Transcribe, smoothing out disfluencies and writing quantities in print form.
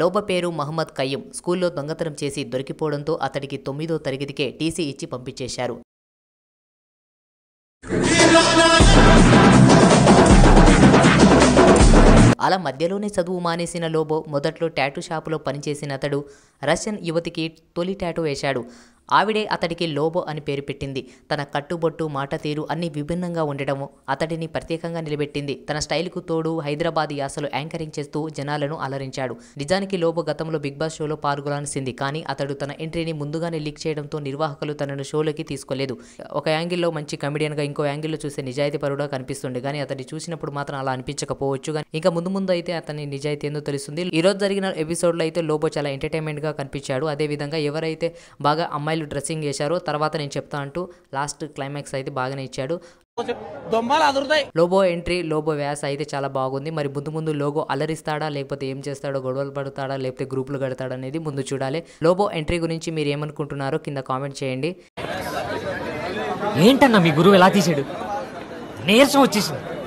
లోబో పేరు మహమ్మద్ కయ్యం స్కూల్లో దొంగతనం చేసి దొరికిపోవడంతో అతడికి 9వ తరగతికే టీసీ ఇచ్చి పంపించేశారు। అలా మధ్యలోనే చదువు మానేసిన లోబో మొదట్లో టాటూ షాపులో పని చేసిన అతడు రష్యన్ యువతికి తొలి టాటూ వేశాడు। ఆవిడే అతడికి లోబో అని పేరు పెట్టింది। తన కట్టుబొట్టు మాట తీరు అన్ని విభిన్నంగా ఉండడం అతడిని ప్రత్యేకంగా నిలబెట్టింది। తన స్టైల్కు తోడు హైదరాబాద్ యాసలో యాంకరింగ్ చేస్తూ జనాలను అలరించాడు। నిజానికి లోబో గతంలో బిగ్ బాస్ షోలో పాల్గొనాల్సింది, కానీ అతడు తన ఎంట్రీని ముందుగానే లీక్ చేయడంతో నిర్వాహకులు తనను షోలోకి తీసుకోలేదు। ఒక యాంగిల్లో మంచి కమెడియన్గా, ఇంకో యాంగిల్లో చూసే నిజాయితీపరుడుగా కనిపిస్తుండే, కానీ అతన్ని చూసినప్పుడు మాత్రం అలా అనిపించకపోవచ్చు। కానీ ఇంకా ముందు అయితే అతని నిజాయితీ ఏందో తెలుస్తుంది। ఈ రోజు జరిగిన ఎపిసోడ్లో అయితే లోబో చాలా ఎంటర్టైన్మెంట్గా కనిపించాడు। అదేవిధంగా ఎవరైతే బాగా అమ్మాయిలు డ్రెస్సింగ్ చేశారో తర్వాత నేను చెప్తా అంటూ లాస్ట్ క్లైమాక్స్ అయితే బాగానే ఇచ్చాడు। లోబో ఎంట్రీ, లోబో వ్యాస అయితే చాలా బాగుంది। మరి ముందు లోబో అలరిస్తాడా, లేకపోతే ఏం చేస్తాడో, గొడవలు పడతాడా, లేకపోతే గ్రూపులు కడతాడా అనేది ముందు చూడాలి। లోబో ఎంట్రీ గురించి మీరు ఏమనుకుంటున్నారో కింద కామెంట్ చేయండి। ఏంటన్నా మీ గురువు ఎలా తీసాడు, నీరసం వచ్చేసింది।